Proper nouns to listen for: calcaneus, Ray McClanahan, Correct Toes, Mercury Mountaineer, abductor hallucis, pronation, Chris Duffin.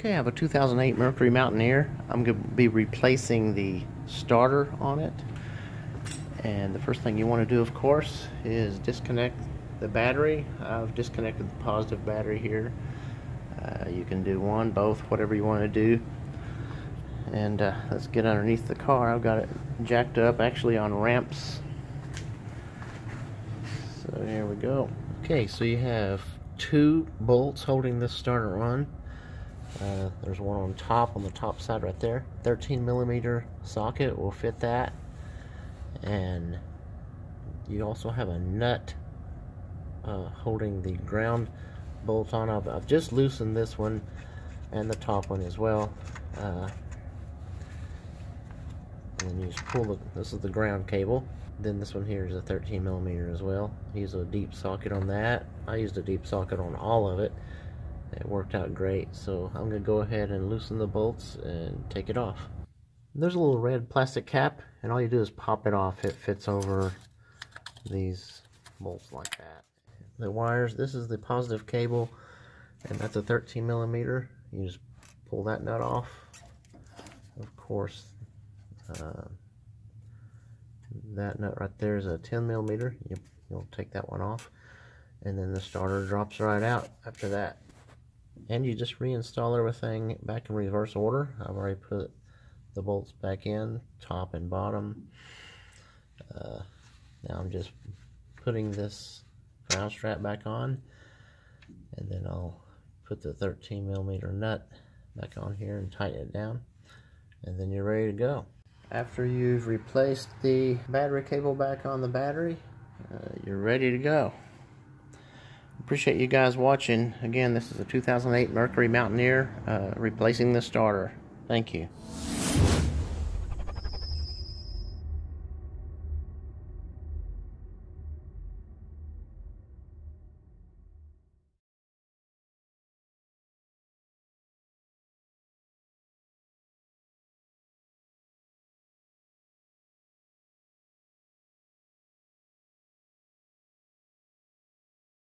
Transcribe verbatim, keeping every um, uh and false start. Okay, I have a two thousand eight Mercury Mountaineer. I'm going to be replacing the starter on it. And the first thing you want to do, of course, is disconnect the battery. I've disconnected the positive battery here. Uh, you can do one, both, whatever you want to do. And uh, let's get underneath the car. I've got it jacked up, actually on ramps. So here we go. Okay, so you have two bolts holding this starter on. Uh, there's one on top, on the top side right there. thirteen millimeter socket will fit that. And you also have a nut uh, holding the ground bolt on. I've, I've just loosened this one and the top one as well. Uh, and then you just pull the, this is the ground cable. Then this one here is a thirteen millimeter as well. Use a deep socket on that. I used a deep socket on all of it. It worked out great, so I'm going to go ahead and loosen the bolts and take it off. There's a little red plastic cap, and all you do is pop it off. It fits over these bolts like that. The wires, this is the positive cable, and that's a thirteen millimeter. You just pull that nut off. Of course, uh, that nut right there is a ten millimeter. You, you'll take that one off, and then the starter drops right out after that. And you just reinstall everything back in reverse order. I've already put the bolts back in, top and bottom. Uh, now I'm just putting this ground strap back on, and then I'll put the thirteen millimeter nut back on here and tighten it down, and then you're ready to go. After you've replaced the battery cable back on the battery, uh, you're ready to go. Appreciate you guys watching. Again, this is a two thousand eight Mercury Mountaineer uh, replacing the starter. Thank you.